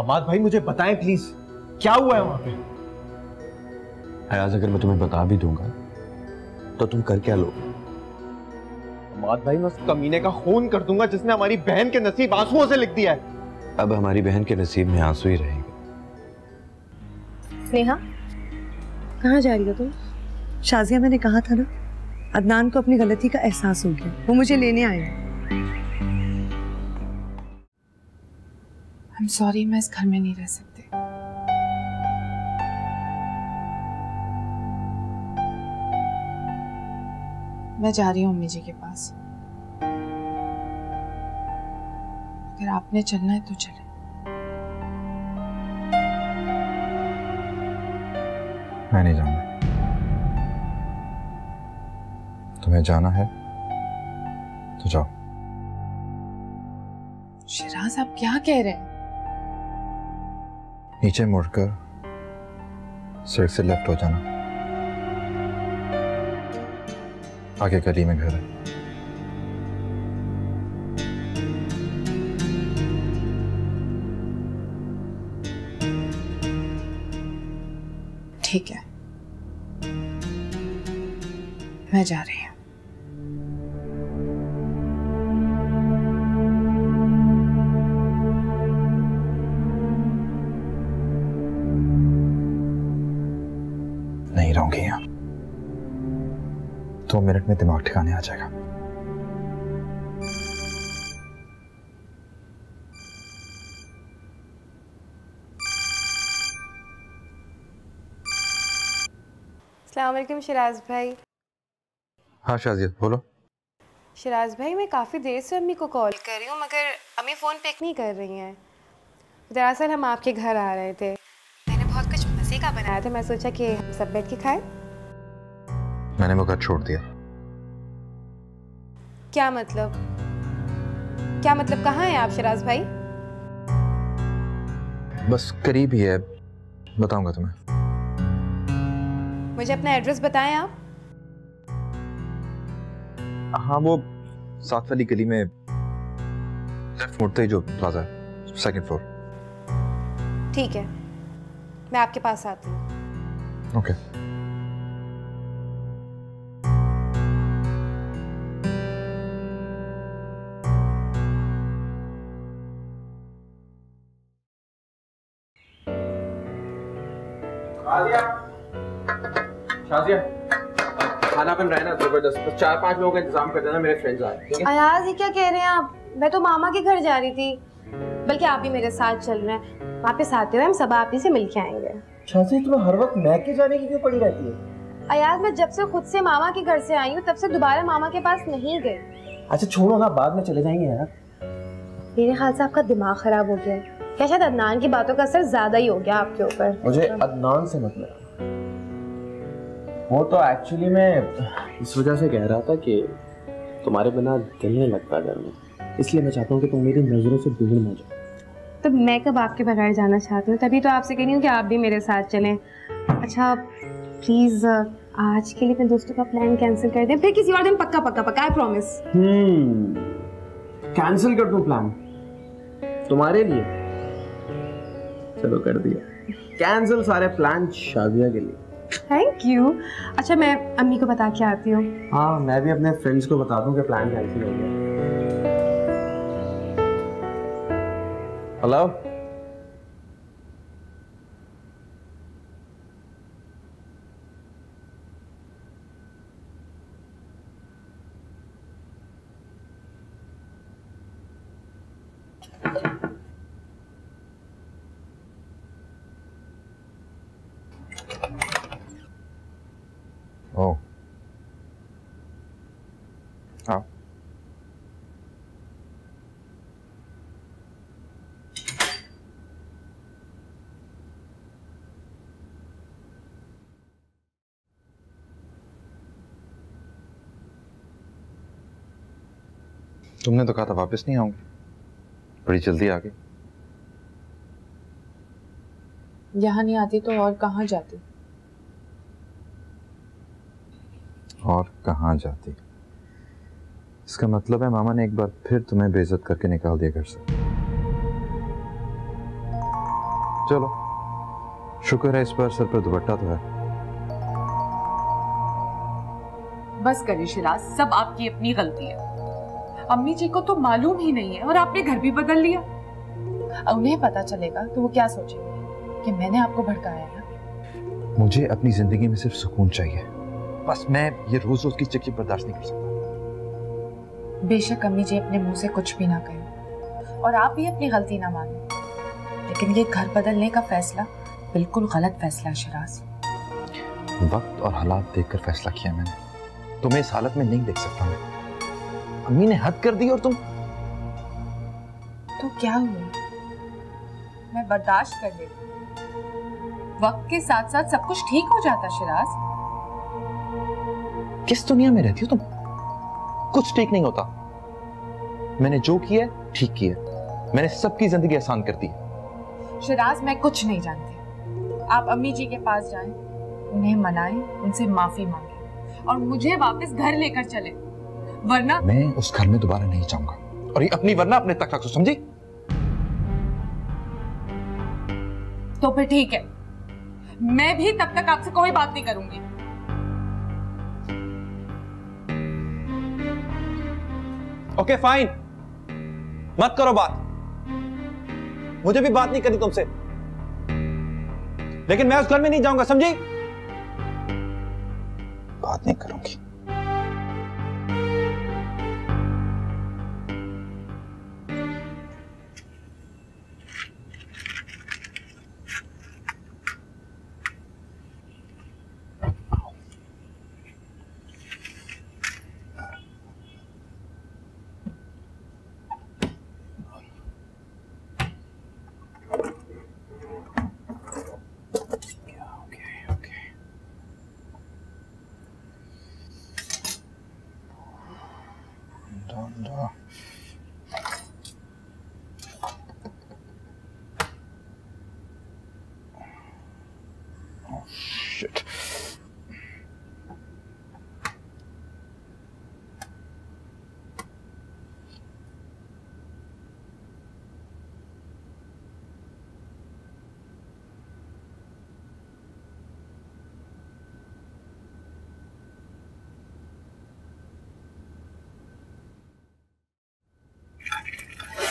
हमाद भाई मुझे बताएं प्लीज क्या हुआ है वहां पे। हयाज अगर मैं तुम्हें बता भी दूंगा तो तुम कर क्या लोगे? हमाद भाई मैं उस कमीने का खून कर दूंगा जिसने हमारी बहन के नसीब आंसुओं से लिख दिया है। अब हमारी बहन के नसीब में आंसू ही रहेगा। नेहा कहाँ जा रही हो तुम? शाजिया मैंने कहा था ना अदनान को अपनी गलती का एहसास हो गया, वो मुझे लेने आए। I'm sorry, मैं इस घर में नहीं रह सकती। मैं जा रही हूँ अम्मी जी के पास। अगर आपने चलना है तो चले। मैं नहीं जाऊंगा। तुम्हें जाना है तो जाओ। शिराज आप क्या कह रहे हैं? नीचे मुड़कर सड़क से लेफ्ट हो जाना, आगे गली में घर है। ठीक है मैं जा रही हूँ। नहीं रहूंगी यहाँ, 2 मिनट में दिमाग ठिकाने आ जाएगा। अस्सलाम वालेकुम शिराज भाई। हाँ शाजिया बोलो। शिराज भाई मैं काफ़ी देर से अम्मी को कॉल कर रही हूँ मगर अम्मी फ़ोन पिक नहीं कर रही हैं। दरअसल हम आपके घर आ रहे थे, मैंने बहुत कुछ मज़े का बनाया था, मैं सोचा कि हम सब बैठ के खाएं। मैंने वो घर छोड़ दिया। क्या मतलब? क्या मतलब कहाँ हैं आप शिराज भाई? बस करीब ही है, बताऊँगा तुम्हें। मुझे अपना एड्रेस बताएं आप। हाँ वो 7 वाली गली में लेफ्ट मुड़ते ही जो प्लाजा है, 2nd फ्लोर। ठीक है मैं आपके पास आती हूँ। ओके। शाजिया खाना बन रहा है ना जबरदस्त, तो 4-5 लोगों का इंतजाम कर देना, मेरे फ्रेंड्स आ रहे हैं ठीक है? अयाज ये क्या कह रहे हैं आप? मैं तो मामा के घर जा रही थी, बल्कि आप भी मेरे साथ चल रहे हैं। वापस आते हुए हम सब आप ही से मिल के आएंगे। शाज़ी तुम्हें हर वक्त मैके जाने की क्यों पड़ी रहती है? अयाज मैं जब से खुद से मामा के घर से आई हूँ तब से दोबारा मामा के पास नहीं गए। अच्छा छोड़ो ना, बाद में चले जाएंगे यार। मेरे ख्याल से आपका दिमाग खराब हो गया है क्या? शायद अदनान की बातों का असर ज्यादा ही हो गया आपके ऊपर। मुझे अदनान से मतलब, वो तो एक्चुअली मैं इस वजह से कह रहा था कि तुम्हारे बिना दिल नहीं लगता घर में, इसलिए मैं चाहता हूँ कि तुम मेरी नज़रों से दूर ना जाओ। तो मैं कब आपके बगैर जाना चाहती हूँ, तभी तो आपसे कह रही हूँ कि आप भी मेरे साथ चलें। अच्छा प्लीज़ आज के लिए अपने दोस्तों का प्लान कैंसिल कर दें, फिर किसी और दिन पक्का पक्का पक्का आई प्रॉमिस। कैंसिल कर दूँ प्लान तुम्हारे लिए? चलो कर दिया कैंसिल सारे प्लान शाजिया के लिए। Thank you. अच्छा मैं अम्मी को बता के आती हूँ। हाँ मैं भी अपने फ्रेंड्स को बता दूँ कि प्लान कैंसिल हो गया। हेलो हाँ। तुमने तो कहा था वापस नहीं आऊंगी, बड़ी जल्दी आ गई। यहाँ नहीं आती तो और कहाँ जाती? और कहाँ जाती इसका मतलब है मामा ने एक बार फिर तुम्हें बेइज्जत करके निकाल दिया घर से। चलो शुक्र है इस बार सर पर दुपट्टा तो है। बस करिए शिराज, सब आपकी अपनी गलती है। अम्मी जी को तो मालूम ही नहीं है और आपने घर भी बदल लिया। उन्हें पता चलेगा तो वो क्या सोचेंगे कि मैंने आपको भड़काया है। मुझे अपनी जिंदगी में सिर्फ सुकून चाहिए, बस मैं ये रोज रोज की चिक्की बर्दाश्त नहीं कर सकता। बेशक अम्मी जी अपने मुंह से कुछ भी ना कहें और आप भी अपनी गलती ना माने, लेकिन ये घर बदलने का फैसला बिल्कुल गलत फैसला है शिराज। वक्त और हालात देखकर फैसला किया मैंने, तुम्हें इस हालत में नहीं देख सकता मैं। अम्मी ने हद कर दी और तुम। तो क्या हुआ, मैं बर्दाश्त कर लेती। वक्त के साथ साथ सब कुछ ठीक हो जाता। शिराज, किस दुनिया में रहती हो तुम? कुछ ठीक नहीं होता। मैंने जो किया ठीक किया, मैंने सबकी जिंदगी आसान कर दी। शिराज, मैं कुछ नहीं जानती। आप अम्मी जी के पास जाएं, उन्हें मनाएं, उनसे माफी मांगें और मुझे वापस घर लेकर चलें, वरना मैं उस घर में दोबारा नहीं जाऊंगा। और ये अपनी वरना अपने तक रखो, समझी? तो फिर ठीक है, मैं भी तब तक आपसे कोई बात नहीं करूंगी। ओके फाइन, मत करो बात। मुझे भी बात नहीं करनी तुमसे, लेकिन मैं उस घर में नहीं जाऊंगा, समझी? बात नहीं करूंगी।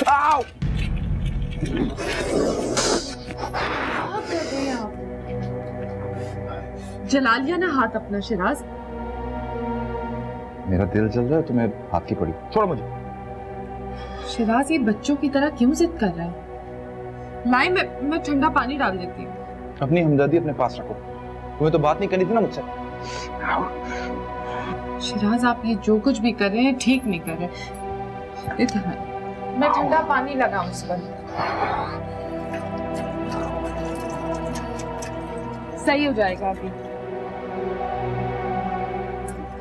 आओ! क्या कर रहे हैं आप? जला लिया ना हाथ अपना शिराज। मेरा दिल जल रहा है तो मैं हाथ की पड़ी। छोड़ो मुझे। शिराज, ये बच्चों की तरह क्यों जिद कर रहा है? लाई, मैं ठंडा पानी डाल देती हूँ। अपनी हमदर्दी अपने पास रखो, तुम्हें तो बात नहीं करनी थी ना मुझसे। शिराज, आप ये जो कुछ भी कर रहे हैं ठीक नहीं कर रहे। इतना मैं ठंडा पानी लगाऊं उस पर? सही हो जाएगा अभी।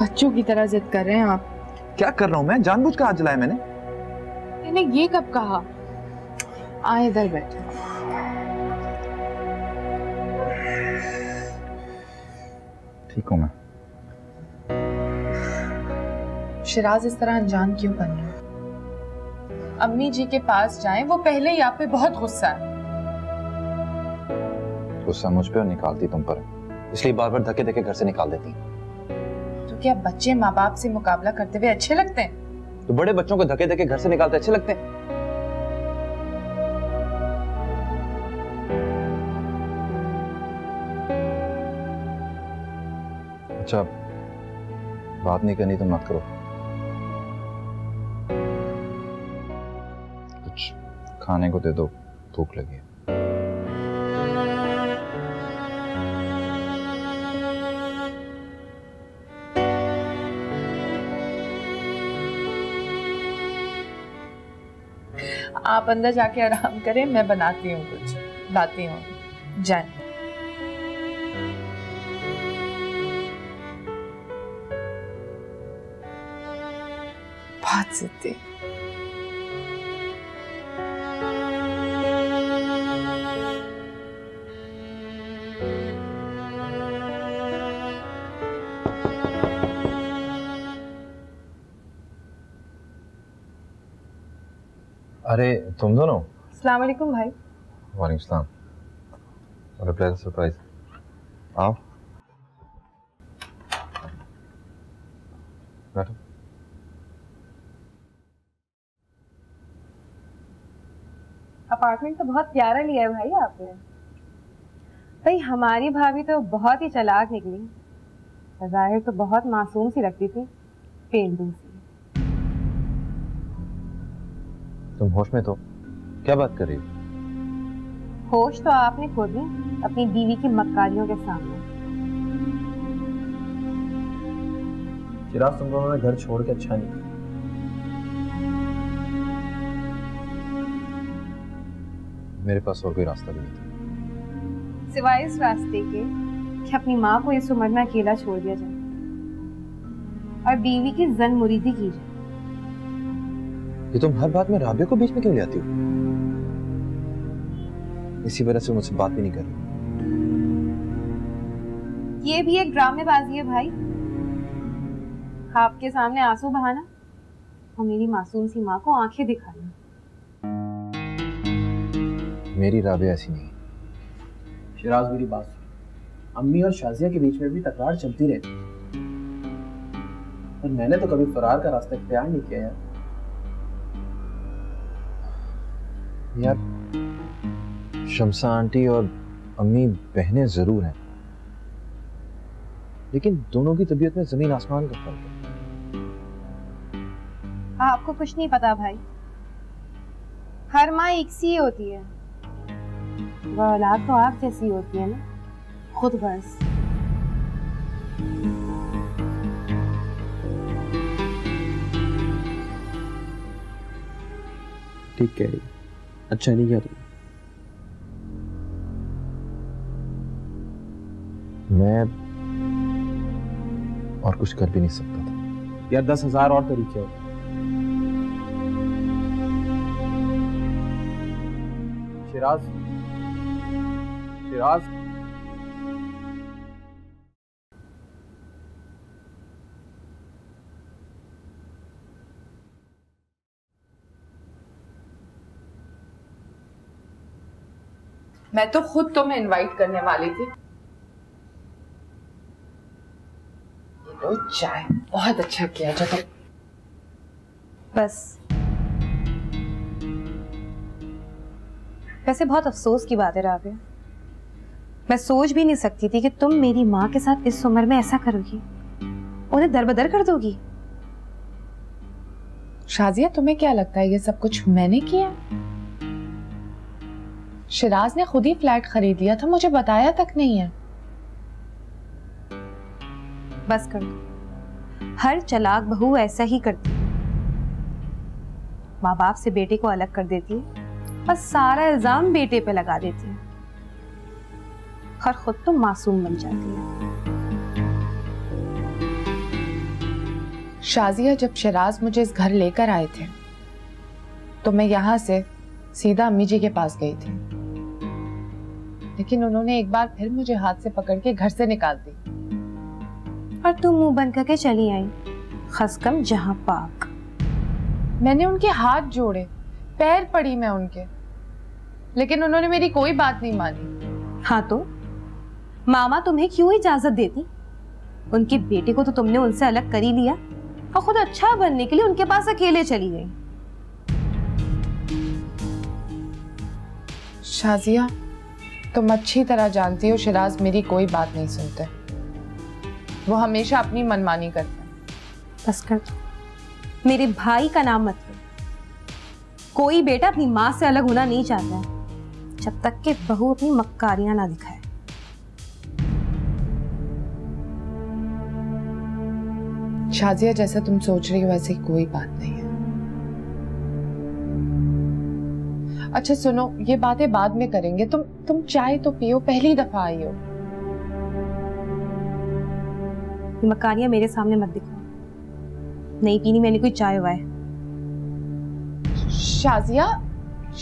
बच्चों की तरह जिद कर रहे हैं आप। क्या कर रहा हूं मैं? जानबूझ कर हाथ जलाया मैंने। ये कब कहा? आए इधर बैठे। ठीक हूं मैं। शिराज, इस तरह अनजान क्यों बन रहे हो? अम्मी जी के पास जाएं, वो पहले ही आप पे बहुत गुस्सा है। गुस्सा मुझ पे और निकालती तुम पर, इसलिए बार बार धक्के देके घर से निकाल देती। तो क्या बच्चे माँ बाप से मुकाबला करते हुए अच्छे लगते हैं? तो बड़े बच्चों को धक्के देके घर से निकालते अच्छे लगते हैं? अच्छा, बात नहीं करनी तो मत करो। खाने को दे दो, भूख लगी है। आप अंदर जाके आराम करें, मैं बनाती हूँ कुछ लाती हूँ। जान, बात सीते तुम दोनों। अस्सलाम वालेकुम भाई। वालेकुम सलाम। on a planned surprise. आओ बैठो। अपार्टमेंट तो बहुत प्यारा लिया है भाई आपने। भाई हमारी भाभी तो बहुत ही चालाक निकली, ज़ाहिर तो बहुत मासूम सी लगती थी, पेंडू सी। तुम होश में तो क्या बात कर रही हो? होश तो आपने खो दी अपनी बीवी की मक्कारियों के सामने। शिराज, तुम दोनों ने घर छोड़ के अच्छा नहीं किया। मेरे पास और कोई रास्ता भी नहीं था सिवाय इस रास्ते के कि अपनी माँ को इस उम्र में अकेला छोड़ दिया जाए और बीवी की जन मुरीदी की जाए। ये तुम हर बात में राबिया को बीच में क्यों ले आती हो? इसी वजह से मुझसे बात भी नहीं कर रही। ये भी एक ड्रामेबाजी है भाई, आपके सामने आंसू बहाना और मेरी मासूम सी माँ को आंखें दिखाना। मेरी राबिया ऐसी नहीं। शिराज, मेरी बात सुन, अम्मी और शाजिया के बीच में भी तकरार चलती रहती है और मैंने तो कभी फरार का रास्ता इख्तियार नहीं किया यार। यार, शमसा आंटी और अम्मी बहनें जरूर हैं, लेकिन दोनों की तबीयत में जमीन आसमान का फर्क है। आपको कुछ नहीं पता भाई, हर माँ एक सी होती है, वह औलाद तो आप जैसी होती है ना, खुद बस। ठीक कह रही, अच्छा नहीं किया तुम। मैं और कुछ कर भी नहीं सकता था यार, 10,000 और तरीके होते। शिराज, शिराज, मैं तो खुद तुम्हें इनवाइट करने वाली थी। लो चाय, बहुत अच्छा किया जो तुम। बस वैसे बहुत अफसोस की बात है राबिया, मैं सोच भी नहीं सकती थी कि तुम मेरी माँ के साथ इस उम्र में ऐसा करोगी, उन्हें दरबदर कर दोगी। शाजिया, तुम्हें क्या लगता है ये सब कुछ मैंने किया? शिराज ने खुद ही फ्लैट खरीद लिया था, मुझे बताया तक नहीं है। बस कर दो, हर चालाक बहू ऐसा ही करती है, माँ बाप से बेटे को अलग कर देती है और सारा इल्जाम बेटे पे लगा देती है और खुद तो मासूम बन जाती है। शाजिया, जब शिराज मुझे इस घर लेकर आए थे तो मैं यहाँ से सीधा अम्मी जी के पास गई थी, लेकिन उन्होंने एक बार फिर मुझे हाथ से पकड़ के घर से निकाल दी और तुम मुंह बंद करके चली आई, खसकम जहां पाक। मैंने उनके हाथ जोड़े, पैर पड़ी मैं उनके, लेकिन उन्होंने मेरी कोई बात नहीं मानी। हाँ तो मामा तुम्हें क्यों इजाजत देती? उनके बेटे को तो तुमने उनसे अलग कर ही लिया और खुद अच्छा बनने के लिए उनके पास अकेले चली गई। शाजिया, तुम अच्छी तरह जानती हो शिराज मेरी कोई बात नहीं सुनते, वो हमेशा अपनी मनमानी करते हैं। बस कर, मेरे भाई का नाम मत लो। कोई बेटा अपनी माँ से अलग होना नहीं चाहता जब तक कि बहू अपनी मक्कारियां ना दिखाए। शाजिया, जैसा तुम सोच रही हो वैसे कोई बात नहीं है। अच्छा सुनो, ये बातें बाद में करेंगे, तुम चाय तो पियो, पहली दफा आई हो। मकानिया मेरे सामने मत दिखो, नहीं पीनी मैंने कोई चाय हुआ है। शाजिया,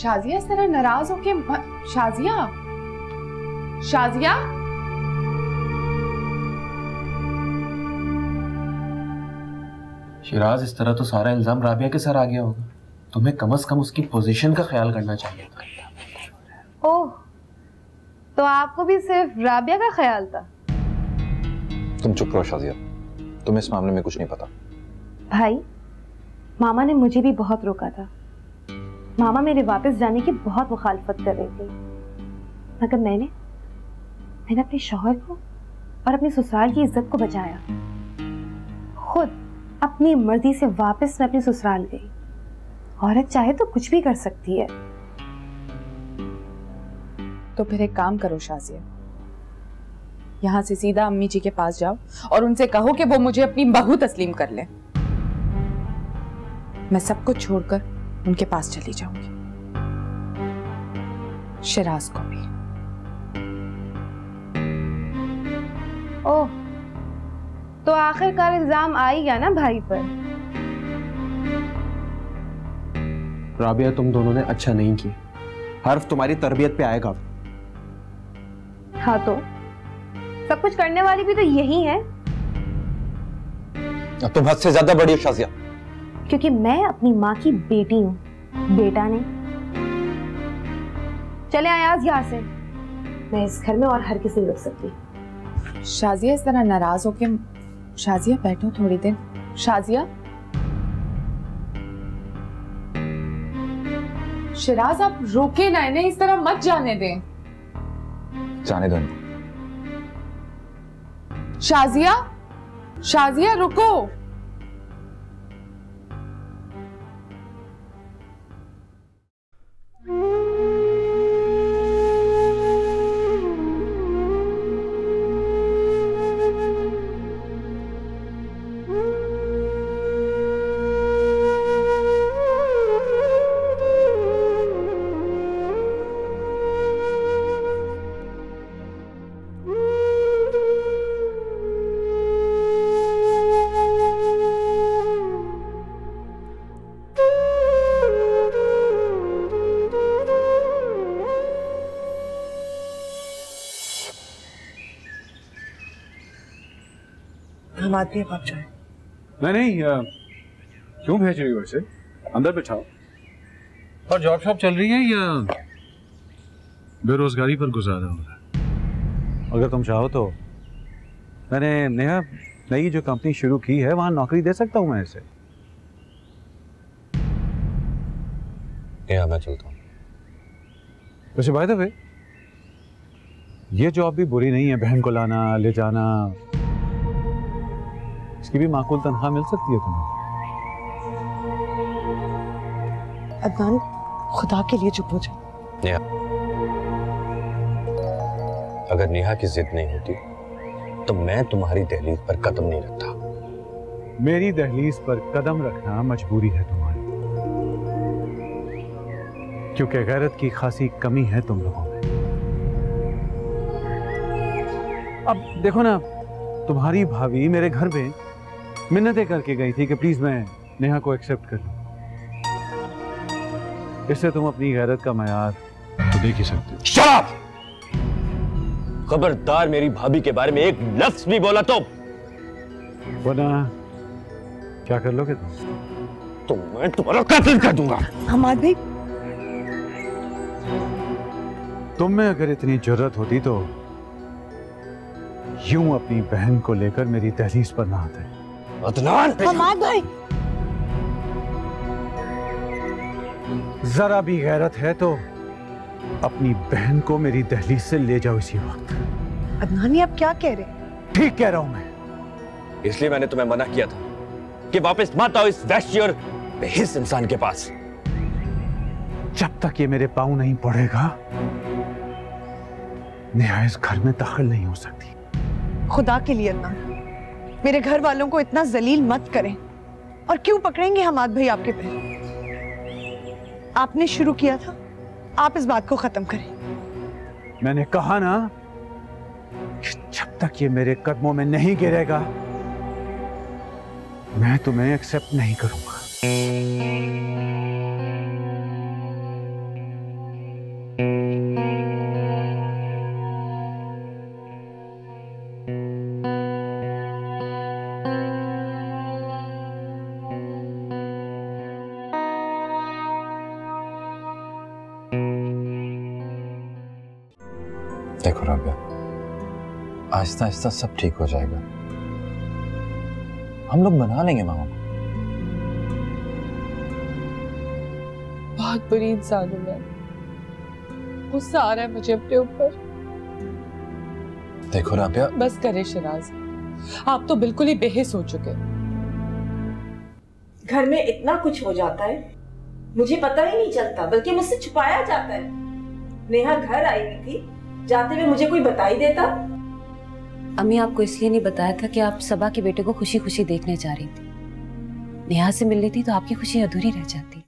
शाजिया, इस तरह नाराज होके शाजिया, शाजिया, शिराज, इस तरह तो सारा इल्जाम राबिया के सर आ गया होगा, तुम्हें कम से कम उसकी पोजीशन का ख्याल करना चाहिए था। ओह, तो आपको भी सिर्फ राबिया का ख्याल था? तुम चुप रहो शाजिया, तुम्हें इस मामले में कुछ नहीं पता। भाई, मामा ने मुझे भी बहुत रोका था। मामा मेरे वापस जाने की बहुत मुखालफत कर रही थी, मगर मैंने अपने शौहर को और अपनी ससुराल की इज्जत को बचाया। खुद अपनी मर्जी से वापस मैं अपने ससुराल गई। औरत चाहे तो कुछ भी कर सकती है। तो फिर एक काम करो शाजिया, यहाँ से सीधा अम्मी जी के पास जाओ और उनसे कहो कि वो मुझे अपनी बहू तस्लीम कर ले। मैं सब कुछ छोड़कर उनके पास चली जाऊंगी, शिराज को भी। ओह, तो आखिरकार इल्जाम आ ही गया ना भाई पर। राबिया, तुम दोनों ने अच्छा नहीं किया। हर्फ तुम्हारी तरबियत पे आएगा। हाँ, तो सब कुछ करने वाली भी तो यही है। तुम हद से ज्यादा बड़ी हो शाजिया। क्योंकि मैं अपनी माँ की बेटी हूँ, बेटा नहीं। चले आयाज यहाँ से, मैं इस घर में और हर किसी नहीं रुक सकती। शाजिया, इस तरह नाराज हो के। शाजिया बैठो थोड़ी देर। शाजिया, शिराज आप रोके ना, इन्हें इस तरह मत जाने दें। जाने दो। शाजिया, शाजिया रुको। आती है आप जाए। नहीं क्यों भेज रही हो इसे? अंदर बिठाओ। और जॉब शॉप चल रही है या बेरोजगारी पर गुजारा हो रहा है? अगर तुम चाहो तो मैंने नेहा नई जो कंपनी शुरू की है वहां नौकरी दे सकता हूं मैं इसे। नेहा, मैं चलता हूं। वैसे बाय द वे ये जॉब भी बुरी नहीं है, बहन को लाना ले जाना, इसकी भी माकूल तनख्वाह मिल सकती है तुम्हें। अदनान, खुदा के लिए चुप हो जाओ। नेहा, अगर नेहा की जिद नहीं होती तो मैं तुम्हारी दहलीज पर कदम नहीं रखता। मेरी दहलीज पर कदम रखना मजबूरी है तुम्हारी, क्योंकि गैरत की खासी कमी है तुम लोगों में। अब देखो ना, तुम्हारी भाभी मेरे घर में मिन्नतें करके गई थी कि प्लीज मैं नेहा को एक्सेप्ट कर लूं। इससे तुम अपनी गैरत का मयार तो देख ही सकते हो। शराब! खबरदार मेरी भाभी के बारे में एक लफ्ज भी बोला तो वरना क्या कर लोगे तुम? तो मैं तुम्हारा कत्ल कर दूंगा। हम आदमी, तुम में अगर इतनी जरूरत होती तो यूं अपनी बहन को लेकर मेरी तहरीस पर ना आते। अदनान भाई, जरा भी गैरत है तो अपनी बहन को मेरी दहलीज से ले जाओ इसी वक्त। अदनान, आप क्या कह रहे हैं? ठीक कह रहा हूं मैं। इसलिए मैंने तुम्हें मना किया था कि वापस मत आओ इस वैश्य और बेहिस इंसान के पास। जब तक ये मेरे पांव नहीं पड़ेगा नेहा इस घर में दाखिल नहीं हो सकती। खुदा के लिए ना, मेरे घर वालों को इतना जलील मत करें। और क्यों पकड़ेंगे हमाद भाई आपके पैर? आपने शुरू किया था, आप इस बात को खत्म करें। मैंने कहा ना, जब तक ये मेरे कदमों में नहीं गिरेगा मैं तुम्हें एक्सेप्ट नहीं करूंगा। देखो रब्या, आहिस्ता आहिस्ता सब ठीक हो जाएगा। हम लोग बना लेंगे मामा। बहुत बड़ी इंसान हूं मैं, गुस्सा आ रहा है मुझे अपने ऊपर। देखो रब्या, बस करे शिराज, आप तो बिल्कुल ही बेहिस हो चुके। घर में इतना कुछ हो जाता है मुझे पता ही नहीं चलता, बल्कि मुझसे छुपाया जाता है। नेहा घर आई हुई थी, जाते हुए मुझे कोई बता ही देता। अम्मी आपको इसलिए नहीं बताया था कि आप सबा के बेटे को खुशी खुशी देखने जा रही थी। नेहा से मिलनी थी तो आपकी खुशी अधूरी रह जाती।